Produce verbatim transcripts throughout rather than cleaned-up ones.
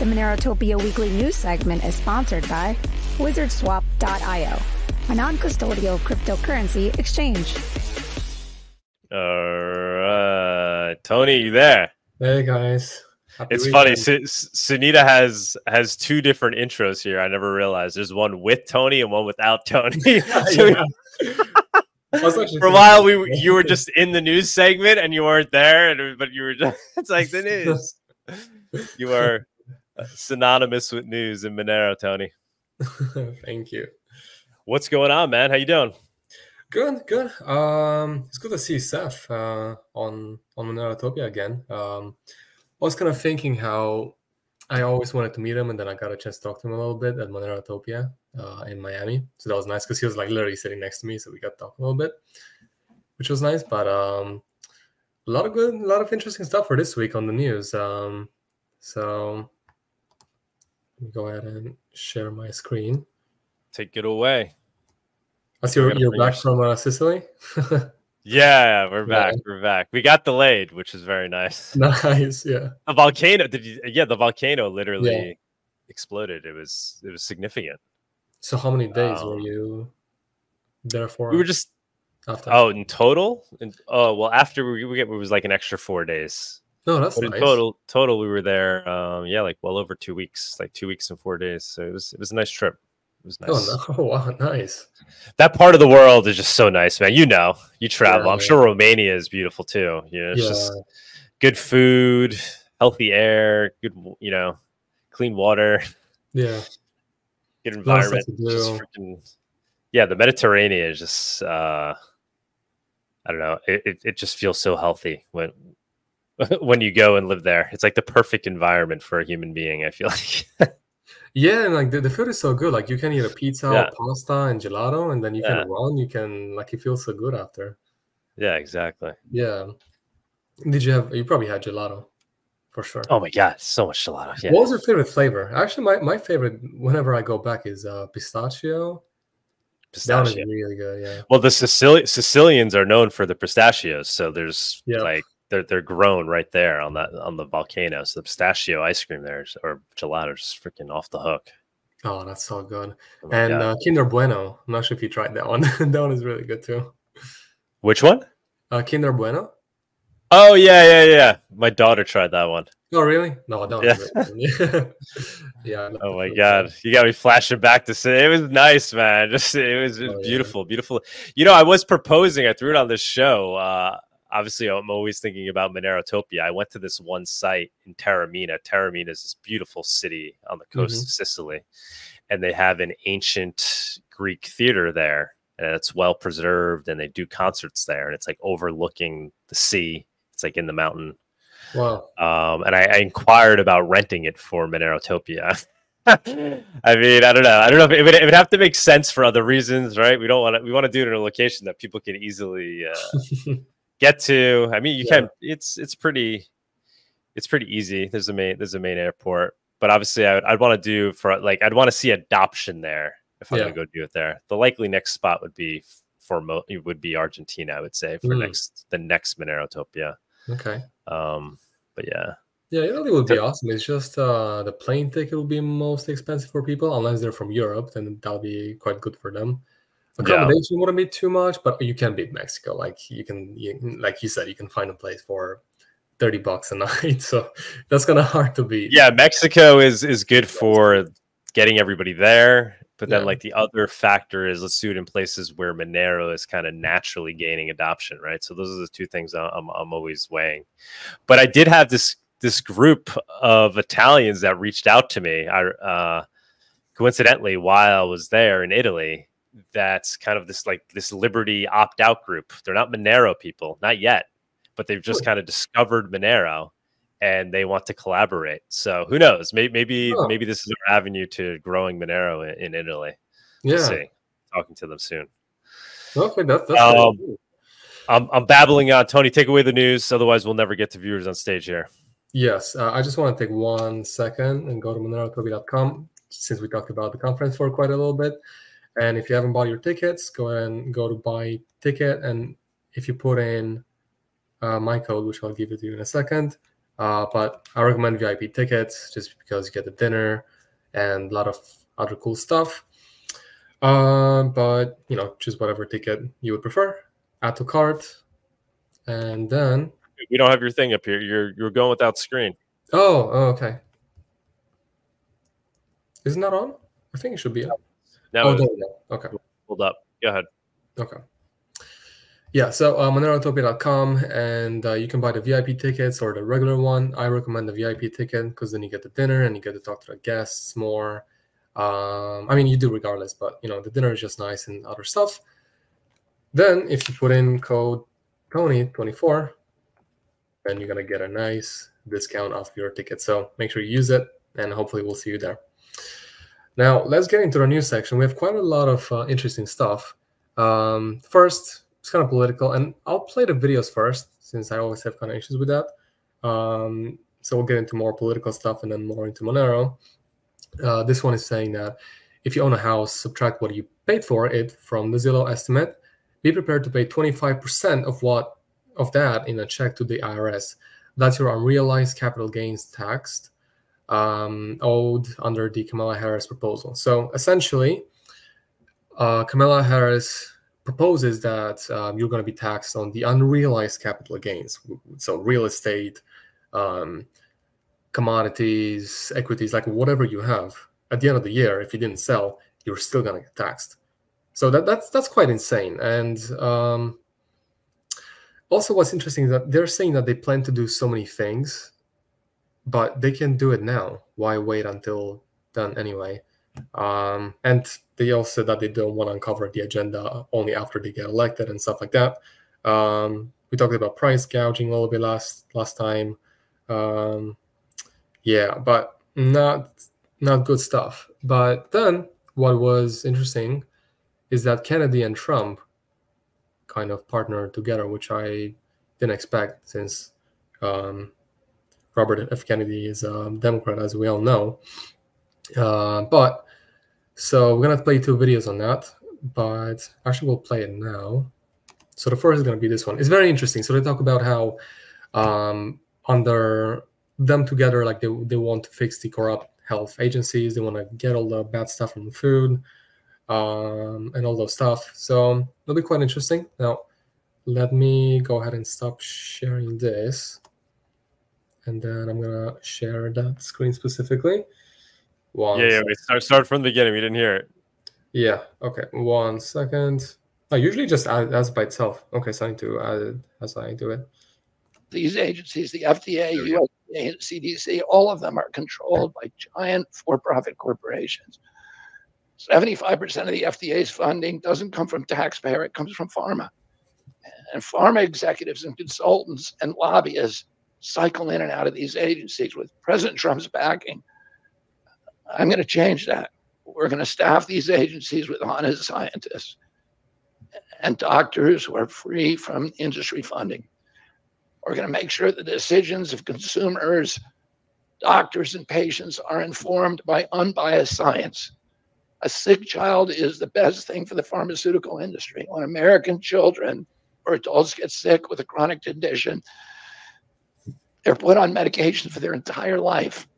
The Monerotopia Weekly News segment is sponsored by Wizardswap dot i o, a non-custodial cryptocurrency exchange. All right, Tony, you there? Hey guys. Happy it's weekend. Funny. Sunita has has two different intros here. I never realized there's one with Tony and one without Tony. So for a while, we you were just in the news segment and you weren't there, and, but you were just it's like the news. You are synonymous with news in Monero, Tony. Thank you. What's going on, man? How you doing? Good, good. Um, it's good to see Seth uh, on on Monerotopia again. Um, I was kind of thinking how I always wanted to meet him, and then I got a chance to talk to him a little bit at Monerotopia uh, in Miami. So that was nice because he was like literally sitting next to me, so we got to talk a little bit, which was nice. But um, a lot of good, a lot of interesting stuff for this week on the news. Um, so let me go ahead and share my screen. Take it away. I see you're, you're back from uh, Sicily. Yeah, we're back. Yeah. We're back. We got delayed, which is very nice. Nice, yeah. A volcano. Did you, yeah, the volcano literally yeah. exploded. It was it was significant. So how many days um, were you there for? We were just after. Oh, in total. And oh well, after we we it was like an extra four days. No, that's but nice. In total, total, we were there. Um, yeah, like well over two weeks, like two weeks and four days. So it was it was a nice trip. It was nice. Oh, no. Oh, wow, nice. That part of the world is just so nice, man. You know, you travel. Yeah, I'm sure Romania is beautiful too. You know, it's yeah. just good food, healthy air, good, you know, clean water. Yeah. Good environment. Just freaking, yeah, the Mediterranean is just, uh, I don't know. It, it, it just feels so healthy when when you go and live there. It's like the perfect environment for a human being, I feel like. Yeah, and like the, the food is so good. Like you can eat a pizza, yeah. pasta, and gelato, and then you yeah. can run. You can like it feels so good after. Yeah, exactly. Yeah. Did you have? You probably had gelato, for sure. Oh my god, so much gelato! Yeah. What was your favorite flavor? Actually, my my favorite whenever I go back is uh, pistachio. Pistachio. That was really good. Yeah. Well, the Sicil Sicilians are known for the pistachios, so there's yep. like they're they're grown right there on that on the volcano. So the pistachio ice cream there or gelato is just freaking off the hook. Oh, that's so good. Oh, and uh, Kinder Bueno. I'm not sure if you tried that one. That one is really good too. Which one? Uh, Kinder Bueno. Oh yeah, yeah, yeah. My daughter tried that one. Oh really? No, that was yeah. yeah. Oh my god, too. You got me flashing back to say it was nice, man. Just it was just oh, beautiful, yeah. beautiful. You know, I was proposing. I threw it on this show. Uh, Obviously, I'm always thinking about Monerotopia. I went to this one site in Taormina. Taormina is this beautiful city on the coast mm-hmm. of Sicily. And they have an ancient Greek theater there. And it's well preserved. And they do concerts there. And it's like overlooking the sea. It's like in the mountain. Wow. Um, and I, I inquired about renting it for Monerotopia. I mean, I don't know. I don't know if it would, it would have to make sense for other reasons, right? We don't want to, we want to do it in a location that people can easily... Uh, get to. I mean, you yeah. can. It's it's pretty, it's pretty easy. There's a main there's a main airport, but obviously, I would, I'd want to do for like I'd want to see adoption there if I'm yeah. gonna go do it there. The likely next spot would be for mo would be Argentina, I would say, for mm. next the next Monerotopia. Okay. Um. But yeah. Yeah, Italy would be so, awesome. It's just uh, the plane ticket will be most expensive for people unless they're from Europe. Then that'll be quite good for them. Accommodation yeah. wouldn't be too much, but you can beat Mexico. Like you can, you, like you said, you can find a place for thirty bucks a night. So that's kind of hard to beat. Yeah, Mexico is is good for getting everybody there. But then, yeah. like the other factor is, let's do it in places where Monero is kind of naturally gaining adoption, right? So those are the two things I'm I'm always weighing. But I did have this this group of Italians that reached out to me. I uh, coincidentally while I was there in Italy. That's kind of this like this Liberty opt-out group. They're not Monero people, not yet, but they've just kind of discovered Monero and they want to collaborate. So who knows? Maybe maybe oh. maybe this is our avenue to growing Monero in, in Italy. Yeah, we'll see. Talking to them soon. Okay, that's, that's um, cool. I'm I'm babbling on. Tony, take away the news, otherwise we'll never get to viewers on stage here. Yes, uh, I just want to take one second and go to Monerotopia dot com since we talked about the conference for quite a little bit. And if you haven't bought your tickets, go ahead and go to buy ticket. And if you put in uh, my code, which I'll give it to you in a second, Uh, but I recommend V I P tickets just because you get the dinner and a lot of other cool stuff. Uh, but, you know, choose whatever ticket you would prefer, add to cart, and then... We don't have your thing up here. You're, you're going without screen. Oh, oh, okay. Isn't that on? I think it should be up. No, oh, there we go. Okay. Hold up. Go ahead. Okay. Yeah, so uh, Monerotopia dot com, and uh, you can buy the V I P tickets or the regular one. I recommend the V I P ticket because then you get the dinner and you get to talk to the guests more. Um, I mean, you do regardless, but, you know, the dinner is just nice and other stuff. Then if you put in code Tony twenty-four, then you're going to get a nice discount off your ticket. So make sure you use it, and hopefully we'll see you there. Now, let's get into the news section. We have quite a lot of uh, interesting stuff. Um, first... It's kind of political, and I'll play the videos first since I always have kind of issues with that. Um, so we'll get into more political stuff and then more into Monero. Uh, this one is saying that if you own a house, subtract what you paid for it from the Zillow estimate. Be prepared to pay twenty-five percent of what of that in a check to the I R S. That's your unrealized capital gains tax um, owed under the Kamala Harris proposal. So essentially, uh, Kamala Harris proposes that um, you're going to be taxed on the unrealized capital gains, so real estate, um, commodities, equities, like whatever you have. At the end of the year, if you didn't sell, you're still going to get taxed. So that, that's that's quite insane. And um, also, what's interesting is that they're saying that they plan to do so many things, but they can do it now. Why wait until then anyway? Um, and they also said that they don't want to uncover the agenda only after they get elected and stuff like that. Um, we talked about price gouging a little bit last last time. Um, yeah, but not not good stuff. But then what was interesting is that Kennedy and Trump kind of partnered together, which I didn't expect since um, Robert F. Kennedy is a Democrat, as we all know. Uh, but so we're gonna play two videos on that, but actually we'll play it now. So the first is gonna be this one. It's very interesting. So they talk about how um, under them together, like they, they want to fix the corrupt health agencies. They want to get all the bad stuff from the food um, and all those stuff. So it'll be quite interesting. Now, let me go ahead and stop sharing this. And then I'm gonna share that screen specifically. One yeah, yeah we start, start from the beginning. We didn't hear it. Yeah. Okay. One second. I usually just add as by itself. Okay, so I need to add it as I do it. These agencies, the F D A, U S D A, C D C, all of them are controlled by giant for-profit corporations. seventy-five percent of the F D A's funding doesn't come from taxpayer; it comes from pharma. And pharma executives and consultants and lobbyists cycle in and out of these agencies with President Trump's backing. I'm going to change that. We're going to staff these agencies with honest scientists and doctors who are free from industry funding. We're going to make sure the decisions of consumers, doctors, and patients are informed by unbiased science. A sick child is the best thing for the pharmaceutical industry. When American children or adults get sick with a chronic condition, they're put on medication for their entire life.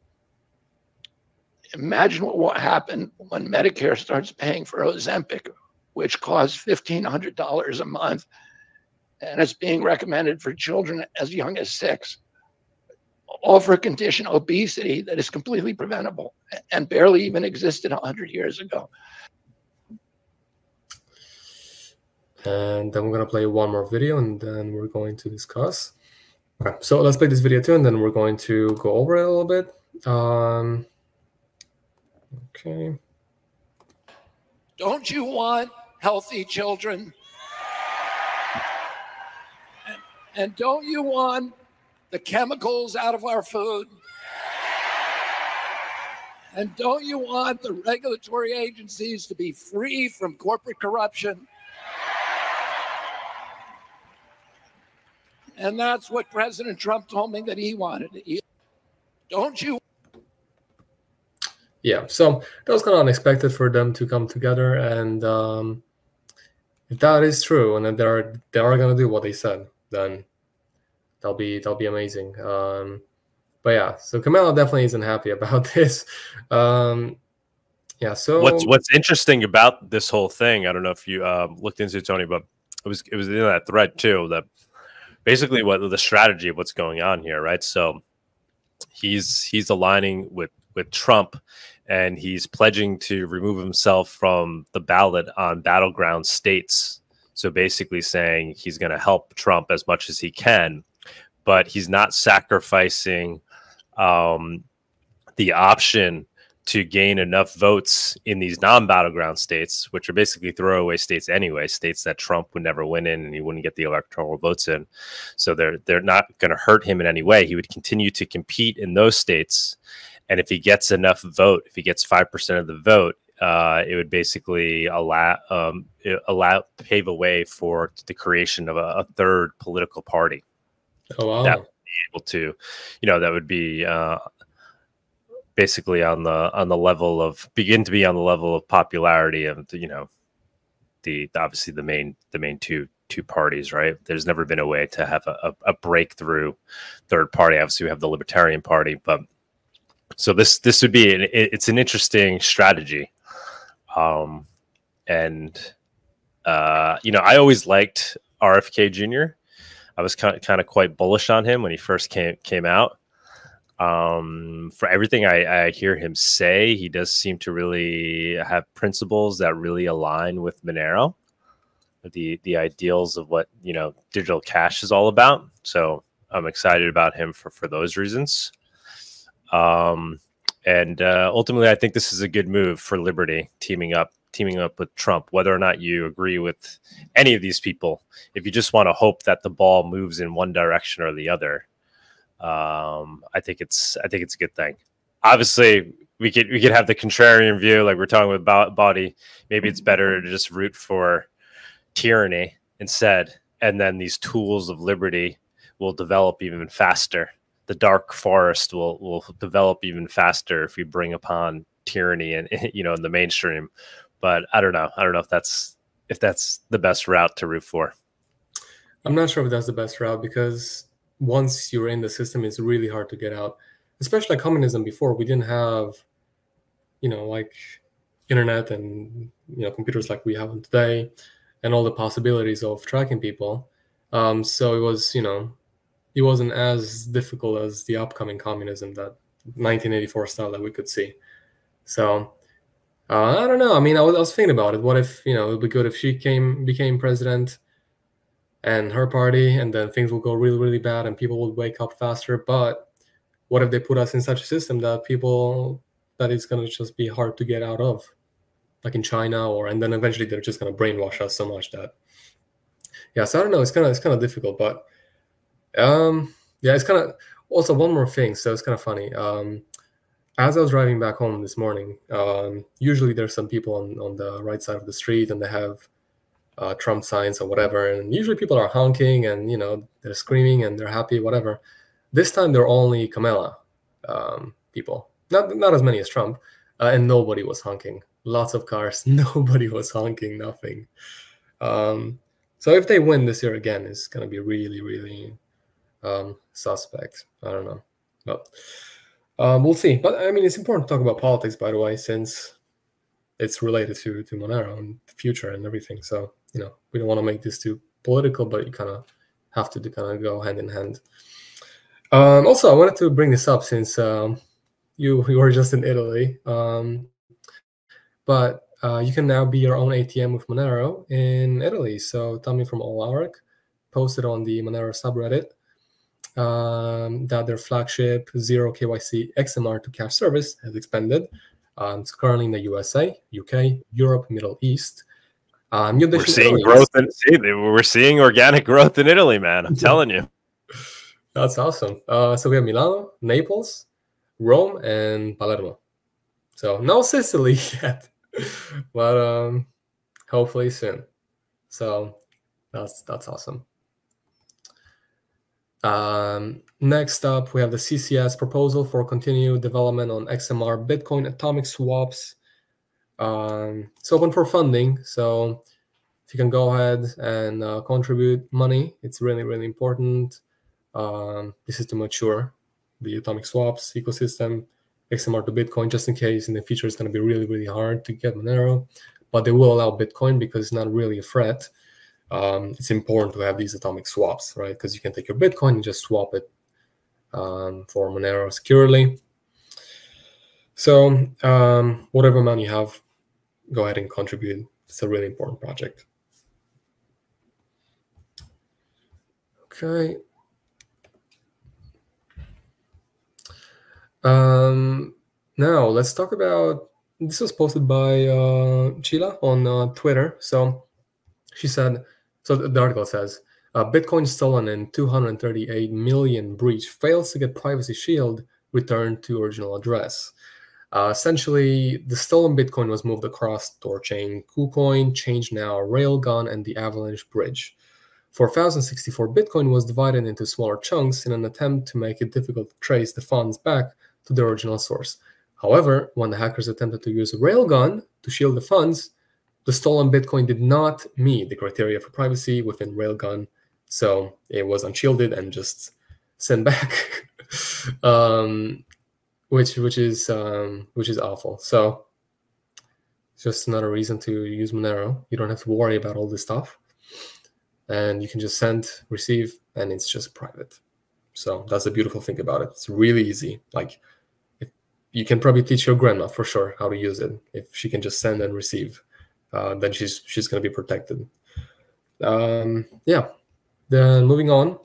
Imagine what will happen when Medicare starts paying for Ozempic, which costs fifteen hundred dollars a month, and it's being recommended for children as young as six, all for a condition, obesity, that is completely preventable and barely even existed one hundred years ago. And then we're going to play one more video, and then we're going to discuss. Okay, so let's play this video too, and then we're going to go over it a little bit. Um, Okay. Don't you want healthy children? And, and don't you want the chemicals out of our food? And don't you want the regulatory agencies to be free from corporate corruption? And that's what President Trump told me that he wanted. Don't you? Yeah, so that was kind of unexpected for them to come together, and um, if that is true, and that they are they are gonna do what they said, then that'll be that'll be amazing. Um, But yeah, so Kamala definitely isn't happy about this. Um, yeah. So what's what's interesting about this whole thing? I don't know if you uh, looked into it, Tony, but it was it was in that thread too. That basically what the strategy of what's going on here, right? So he's he's aligning with with Trump, and he's pledging to remove himself from the ballot on battleground states. So basically saying he's going to help Trump as much as he can, but he's not sacrificing um, the option to gain enough votes in these non-battleground states, which are basically throwaway states anyway, states that Trump would never win in and he wouldn't get the electoral votes in. So they're, they're not going to hurt him in any way. He would continue to compete in those states. And if he gets enough vote, if he gets five percent of the vote, Uh, it would basically allow um, allow pave a way for the creation of a, a third political party. Oh, wow. That would be able to, you know, that would be uh, basically on the on the level of begin to be on the level of popularity of, you know, the obviously the main the main two two parties, right? There's never been a way to have a, a breakthrough third party. Obviously, we have the Libertarian Party, but so this this would be an, it's an interesting strategy. Um, and, uh, you know, I always liked R F K Junior I was kind of, kind of quite bullish on him when he first came, came out. Um, for everything I, I hear him say, he does seem to really have principles that really align with Monero, the, the ideals of what, you know, digital cash is all about. So I'm excited about him for, for those reasons. Um, And uh, ultimately, I think this is a good move for Liberty, teaming up, teaming up with Trump, whether or not you agree with any of these people. If you just want to hope that the ball moves in one direction or the other, um, I think it's I think it's a good thing. Obviously, we could we could have the contrarian view, like we're talking about body. Maybe it's better to just root for tyranny instead, and then these tools of liberty will develop even faster. The dark forest will will develop even faster if we bring upon tyranny and, you know, in the mainstream. But I don't know. I don't know if that's if that's the best route to root for. I'm not sure if that's the best route, because once you're in the system, it's really hard to get out. Especially like communism before, we didn't have, you know, like internet and, you know, computers like we have them today and all the possibilities of tracking people. Um, so it was, you know, it wasn't as difficult as the upcoming communism, that nineteen eighty-four style that we could see. So uh, I don't know. I mean, I was, I was thinking about it. What if, you know, it would be good if she came became president and her party, and then things would go really, really bad and people would wake up faster. But what if they put us in such a system that people, that it's going to just be hard to get out of, like in China, or, and then eventually they're just going to brainwash us so much that, yeah, so I don't know. It's kind of, it's kind of difficult, but um yeah, it's kind of also one more thing, so it's kind of funny. Um as I was driving back home this morning, um usually there's some people on on the right side of the street, and they have uh Trump signs or whatever, and usually people are honking and, you know, they're screaming and they're happy, whatever. This time they're only Kamala um people, not not as many as Trump, uh, and nobody was honking. Lots of cars, nobody was honking, nothing. Um so if they win this year again, it's gonna be really, really Um, suspect. I don't know, but um, we'll see. But I mean, it's important to talk about politics, by the way, since it's related to to Monero and the future and everything. So, you know, we don't want to make this too political, but you kind of have to kind of go hand in hand. Um, also, I wanted to bring this up since um, you you were just in Italy, um, but uh, you can now be your own A T M with Monero in Italy. So Tommy from AllArk posted on the Monero subreddit um that their flagship zero K Y C X M R to cash service has expanded. Um it's currently in the U S A, U K, Europe, Middle East. um we're seeing Italy growth in, see, we're seeing organic growth in Italy, man. I'm telling you, that's awesome. Uh so we have Milano, Naples, Rome, and Palermo. So no Sicily yet, but um hopefully soon. So that's that's awesome. Um, next up, we have the C C S proposal for continued development on X M R Bitcoin atomic swaps. Um, it's open for funding, so if you can go ahead and uh, contribute money, it's really, really important. Um, this is to mature the atomic swaps ecosystem, X M R to Bitcoin, just in case in the future it's going to be really, really hard to get Monero. But they will allow Bitcoin because it's not really a threat. Um, it's important to have these atomic swaps, right? Because you can take your Bitcoin and just swap it um, for Monero securely. So um, whatever amount you have, go ahead and contribute. It's a really important project. Okay. Um, now let's talk about, this was posted by uh, Chila on uh, Twitter. So she said, so the article says, uh, Bitcoin stolen in two hundred thirty-eight million breach fails to get privacy shield returned to original address. Uh, essentially, the stolen Bitcoin was moved across TorChain, KuCoin, ChangeNow, Railgun, and the Avalanche bridge. four thousand sixty-four Bitcoin was divided into smaller chunks in an attempt to make it difficult to trace the funds back to the original source. However, when the hackers attempted to use Railgun to shield the funds, the stolen Bitcoin did not meet the criteria for privacy within Railgun, so it was unshielded and just sent back, um, which which is um, which is awful. So it's just another reason to use Monero. You don't have to worry about all this stuff, and you can just send, receive, and it's just private. So that's the beautiful thing about it. It's really easy. Like if, you can probably teach your grandma for sure how to use it if she can just send and receive. Uh, then she's she's going to be protected. Um, yeah. Then moving on.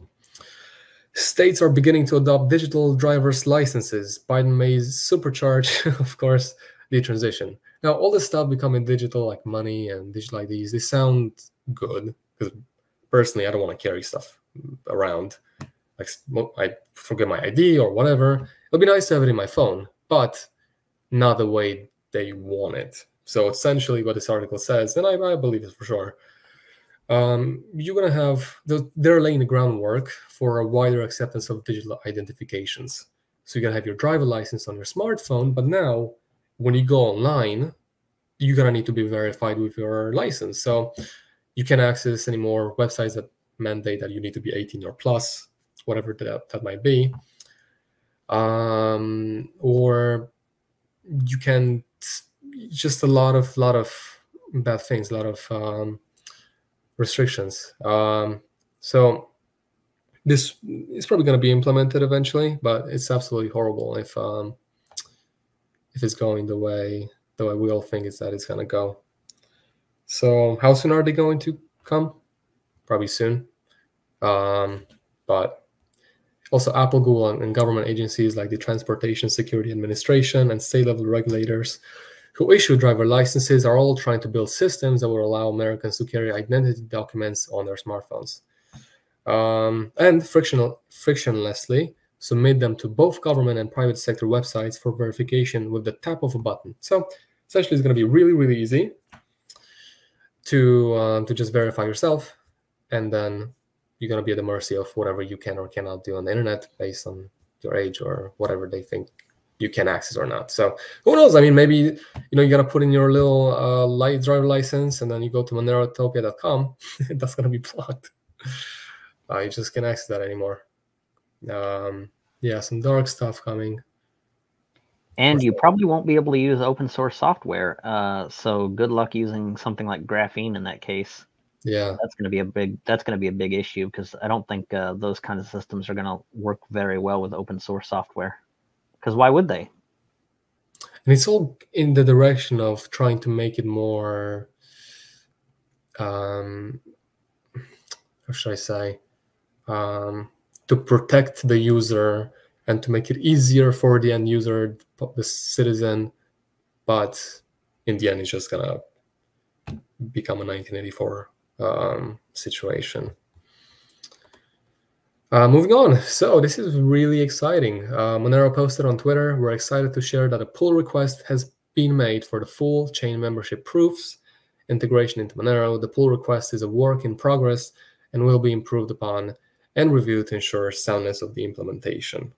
States are beginning to adopt digital driver's licenses. Biden may supercharge, of course, the transition. Now, all this stuff becoming digital, like money and digital I Ds, they sound good. Because personally, I don't want to carry stuff around. Like I forget my I D or whatever. It'll be nice to have it in my phone, but not the way they want it. So essentially what this article says, and I, I believe it for sure, um, you're going to have, the, they're laying the groundwork for a wider acceptance of digital identifications. So you're going to have your driver license on your smartphone, but now when you go online, you're going to need to be verified with your license. So you can't access any more websites that mandate that you need to be eighteen or plus, whatever that, that might be. Um, or you can... just a lot of lot of bad things, a lot of um, restrictions. Um, so this is probably going to be implemented eventually, but it's absolutely horrible if um, if it's going the way the way we all think is that it's going to go. So how soon are they going to come? Probably soon. Um, but also Apple, Google, and, and government agencies like the Transportation Security Administration and state-level regulators who issue driver licenses are all trying to build systems that will allow Americans to carry identity documents on their smartphones um, and frictional, frictionlessly submit them to both government and private sector websites for verification with the tap of a button. So essentially, it's going to be really, really easy to uh, to just verify yourself, and then you're going to be at the mercy of whatever you can or cannot do on the internet based on your age or whatever they think you can access or not. So who knows? I mean, maybe, you know, you got to put in your little uh, light driver license and then you go to Monerotopia dot com. That's going to be blocked. Uh, you just can't access that anymore. Um, yeah, some dark stuff coming. And you probably won't be able to use open source software. Uh, so good luck using something like Graphene in that case. Yeah, that's going to be a big that's going to be a big issue because I don't think uh, those kinds of systems are going to work very well with open source software. Because why would they? And it's all in the direction of trying to make it more, um, how should I say, um, to protect the user and to make it easier for the end user, the citizen. But in the end, it's just going to become a nineteen eighty-four um, situation. Uh, moving on, so this is really exciting. Uh, Monero posted on Twitter, we're excited to share that a pull request has been made for the full chain membership proofs integration into Monero. The pull request is a work in progress and will be improved upon and reviewed to ensure soundness of the implementation.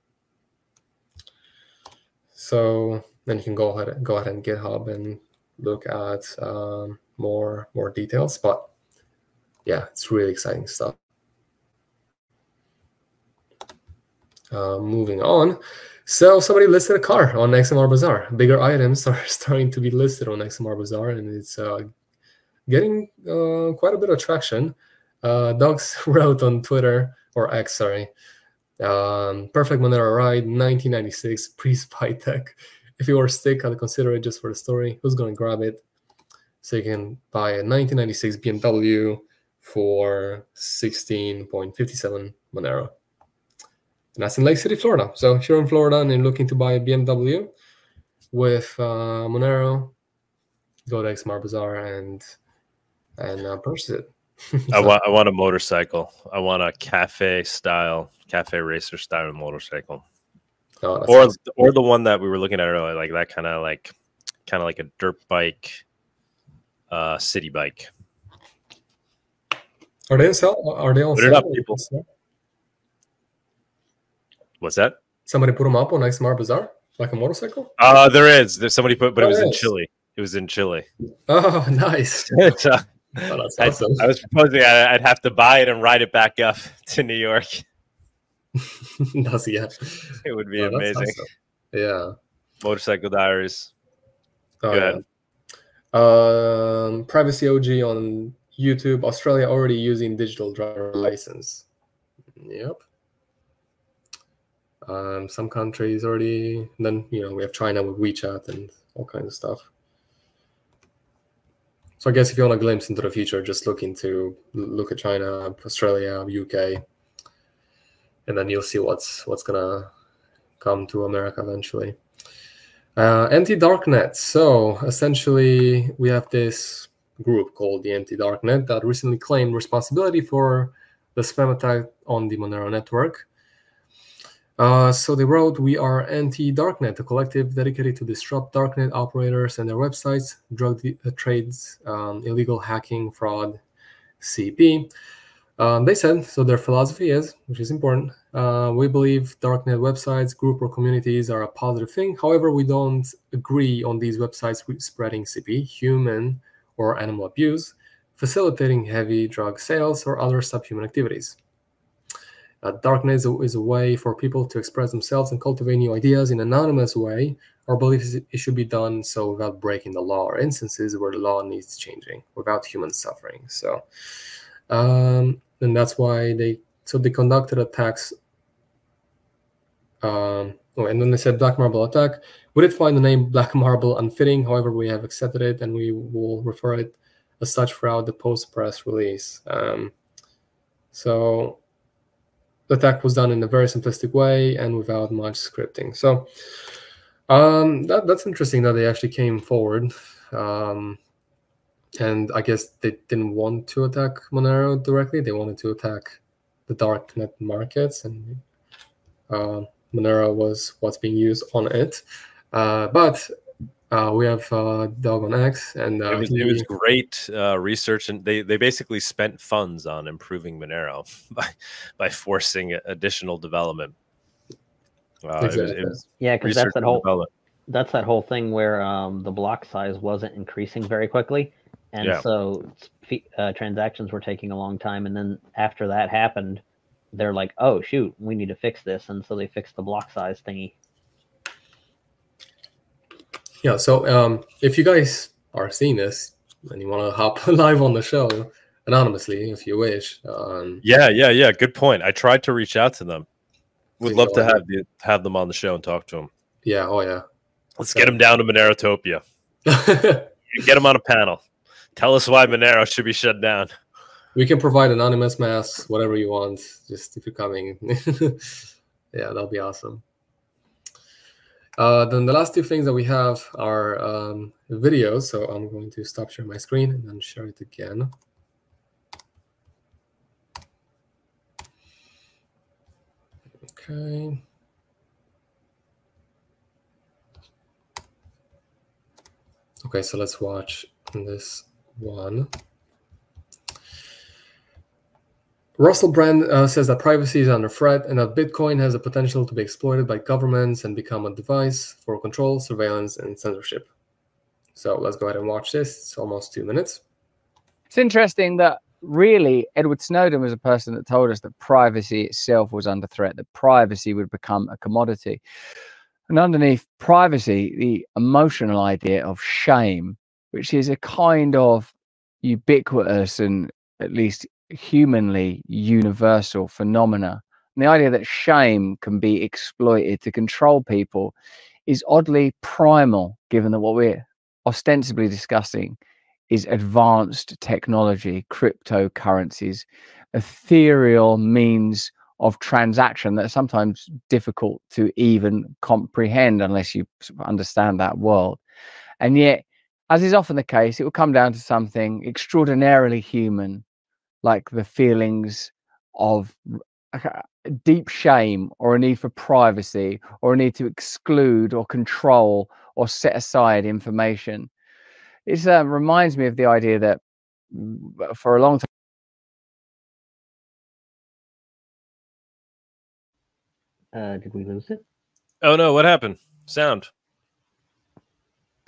So then you can go ahead, go ahead and GitHub and look at um, more, more details. But yeah, it's really exciting stuff. Uh, moving on. So somebody listed a car on X M R Bazaar. Bigger items are starting to be listed on X M R Bazaar, and it's uh, getting uh, quite a bit of traction. Uh, Dogs wrote on Twitter, or X, sorry, um, perfect Monero ride, nineteen ninety-six, pre-spy tech. If you were sick, I'd consider it just for the story. Who's going to grab it? So you can buy a nineteen ninety-six B M W for sixteen fifty-seven Monero. And that's in Lake City, Florida. So if you're in Florida and you're looking to buy a B M W with uh, Monero, go to X M R Bazaar and and uh, purchase it. So. I want I want a motorcycle. I want a cafe style, cafe racer style motorcycle, oh, or awesome. or the one that we were looking at earlier, like that kind of like kind of like a dirt bike, uh, city bike. Are they on sale? Are they on sale? Put it up, people. What's that? Somebody put them up on X M R Bazaar, like a motorcycle? Uh, there is. There's somebody put, but oh, it was yes. in Chile. It was in Chile. Oh, nice. But, uh, oh, that's awesome. I, I was proposing I, I'd have to buy it and ride it back up to New York. That's, yeah. It would be oh, amazing. Awesome. Yeah. Motorcycle Diaries. Oh, Go yeah. ahead. Um, Privacy O G on YouTube. Australia already using digital driver license. Yep. Um, some countries already. And then, you know, we have China with WeChat and all kinds of stuff. So I guess if you want a glimpse into the future, just look into look at China, Australia, U K, and then you'll see what's what's gonna come to America eventually. Uh, Antidarknet. So essentially, we have this group called the Antidarknet that recently claimed responsibility for the spam attack on the Monero network. Uh, so they wrote, we are Anti-Darknet, a collective dedicated to disrupt darknet operators and their websites, drug trades, um, illegal hacking, fraud, C P. Um, they said, so their philosophy is, which is important, uh, we believe darknet websites, group or communities are a positive thing. However, we don't agree on these websites spreading C P, human or animal abuse, facilitating heavy drug sales or other subhuman activities. Uh, darknet is a, is a way for people to express themselves and cultivate new ideas in an anonymous way. Our belief is it should be done so without breaking the law, or instances where the law needs changing, without human suffering. So, um, and that's why they so they conducted attacks. Um, oh, and then they said Black Marble attack. We did find the name Black Marble unfitting. However, we have accepted it and we will refer it as such throughout the post press release. Um, so. The attack was done in a very simplistic way and without much scripting. So um, that, that's interesting that they actually came forward. Um, and I guess they didn't want to attack Monero directly. They wanted to attack the darknet markets, and uh, Monero was what's being used on it. Uh, but uh, we have uh, Dogon X. And, uh, it was, it was great uh, research, and they, they basically spent funds on improving Monero by, by forcing additional development. Uh, exactly. it was, it was yeah, because that's, that that's that whole thing where um, the block size wasn't increasing very quickly, and yeah. so uh, transactions were taking a long time, and then after that happened, they're like, oh, shoot, we need to fix this, and so they fixed the block size thingy. Yeah, so um, if you guys are seeing this and you want to hop live on the show anonymously, if you wish. Um, yeah, yeah, yeah. Good point. I tried to reach out to them. Would love to have the, have them on the show and talk to them. Yeah, oh yeah. Let's so, get them down to Monerotopia. Get them on a panel. Tell us why Monero should be shut down. We can provide anonymous masks, whatever you want. Just if you're coming. Yeah, that'll be awesome. Uh, then the last two things that we have are um, videos. So I'm going to stop sharing my screen and then share it again. Okay. Okay, so let's watch this one. Russell Brand uh, says that privacy is under threat and that Bitcoin has the potential to be exploited by governments and become a device for control, surveillance, and censorship. So let's go ahead and watch this. It's almost two minutes. It's interesting that really, Edward Snowden was a person that told us that privacy itself was under threat, that privacy would become a commodity. And underneath privacy, the emotional idea of shame, which is a kind of ubiquitous and at least humanly universal phenomena. And the idea that shame can be exploited to control people is oddly primal, given that what we're ostensibly discussing is advanced technology, cryptocurrencies, ethereal means of transaction that are sometimes difficult to even comprehend unless you understand that world. And yet, as is often the case, it will come down to something extraordinarily human, like the feelings of deep shame or a need for privacy or a need to exclude or control or set aside information. It uh, reminds me of the idea that for a long time, Uh, did we lose it? Oh no, what happened? Sound.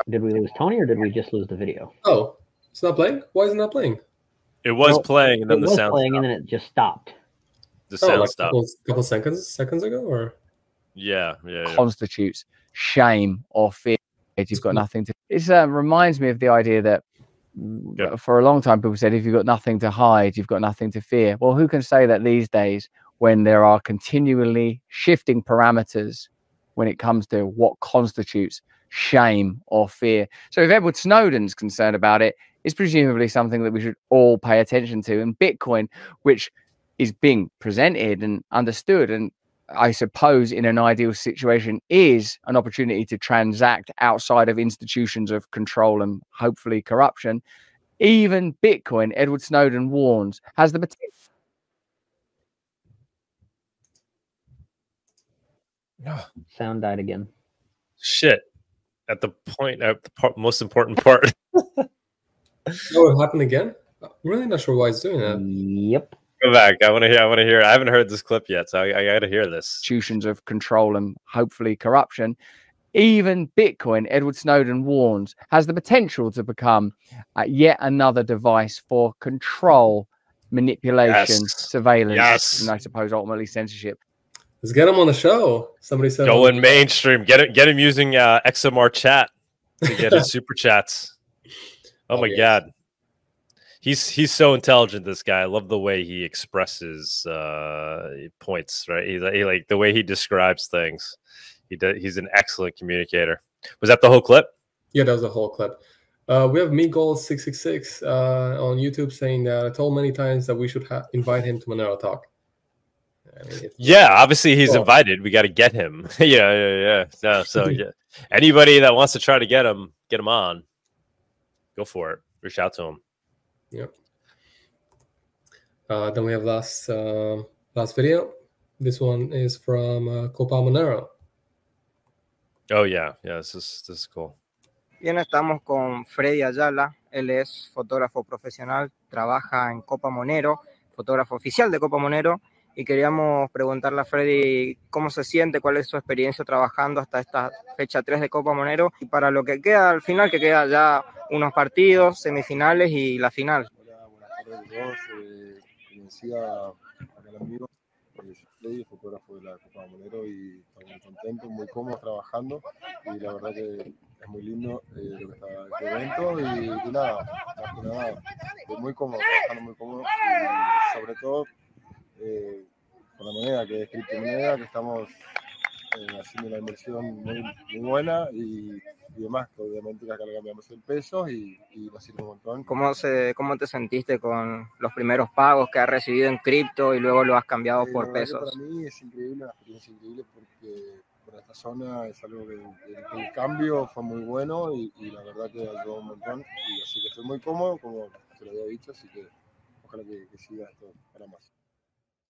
Did we lose Tony or did we just lose the video? Oh, it's not playing? Why is it not playing? It was well, playing and then the sound stopped. It was playing and then it just stopped. The sound oh, like stopped. A couple, couple seconds, seconds ago? Or? Yeah, yeah, yeah. Constitutes shame or fear. It's got nothing to... It uh, reminds me of the idea that yeah. for a long time people said if you've got nothing to hide, you've got nothing to fear. Well, who can say that these days, when there are continually shifting parameters when it comes to what constitutes shame or fear. So if Edward Snowden's concerned about it, it's presumably something that we should all pay attention to. And Bitcoin, which is being presented and understood, and I suppose in an ideal situation is an opportunity to transact outside of institutions of control and hopefully corruption. Even Bitcoin, Edward Snowden warns, has the potential. Sound died again. Shit. At the point, at the part, most important part. Oh, it happened again? I'm really not sure why it's doing that. Yep. Go back. I want to hear. I want to hear. I haven't heard this clip yet, so I, I got to hear this. Institutions of control and hopefully corruption. Even Bitcoin, Edward Snowden warns, has the potential to become uh, yet another device for control, manipulation, yes. surveillance, yes. and I suppose ultimately censorship. Let's get him on the show. Somebody said going mainstream. Get it. Get him using uh, X M R Chat to get his super chats. Oh, oh my yeah. god, he's he's so intelligent. This guy. I love the way he expresses uh, points. Right. He, he like the way he describes things. He does, he's an excellent communicator. Was that the whole clip? Yeah, that was the whole clip. Uh, we have MeGold six six six uh, on YouTube saying that I told many times that we should ha invite him to Monero Talk. I mean, yeah, obviously he's cool. invited. We got to get him. yeah, yeah, yeah. No, so yeah. Anybody that wants to try to get him, get him on. Go for it. Reach out to him. Yep. Uh, then we have last uh, last video. This one is from uh, Copa Monero. Oh yeah, yeah. This is this is cool. Bien, estamos con Freddy Ayala. Él es fotógrafo profesional. Trabaja en Copa Monero. Fotógrafo oficial de Copa Monero. Y queríamos preguntarle a Freddy cómo se siente, cuál es su experiencia trabajando hasta esta fecha tres de Copa Monero y para lo que queda al final, que queda ya unos partidos, semifinales y la final. Hola, buenas tardes a todos. Eh, como decía el amigo, eh, soy Freddy, fotógrafo de la Copa Monero y estoy muy contento, muy cómodo trabajando y la verdad que es muy lindo eh, lo que está este evento y, y nada, más que nada, estoy muy cómodo, trabajando muy cómodo y sobre todo Eh, con la moneda que es criptomoneda, que estamos eh, haciendo una inversión muy, muy buena y, y demás, que obviamente la cambiamos en pesos y, y nos sirve un montón. ¿Cómo, se, ¿Cómo te sentiste con los primeros pagos que has recibido en cripto y luego lo has cambiado eh, por pesos? Para mí es increíble, una experiencia increíble porque por esta zona es algo que el, el cambio fue muy bueno y, y la verdad que ayudó un montón. Y así que estoy muy cómodo, como te lo había dicho, así que ojalá que, que siga esto para más.